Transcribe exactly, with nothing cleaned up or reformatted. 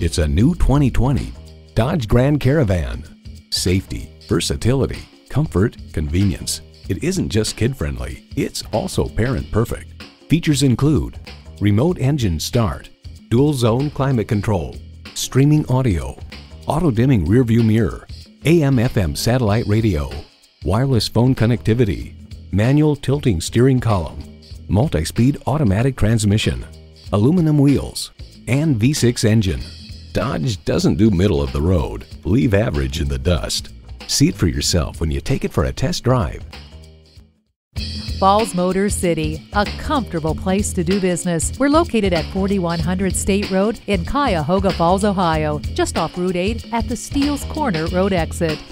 It's a new twenty twenty Dodge Grand Caravan. Safety, versatility, comfort, convenience. It isn't just kid-friendly, it's also parent-perfect. Features include remote engine start, dual-zone climate control, streaming audio, auto-dimming rearview mirror, A M F M satellite radio, wireless phone connectivity, manual tilting steering column, multi-speed automatic transmission, aluminum wheels, and V six engine. Dodge doesn't do middle of the road. Leave average in the dust. See it for yourself when you take it for a test drive. Falls Motor City, a comfortable place to do business. We're located at forty-one hundred State Road in Cuyahoga Falls, Ohio, just off Route eight at the Steeles Corner Road exit.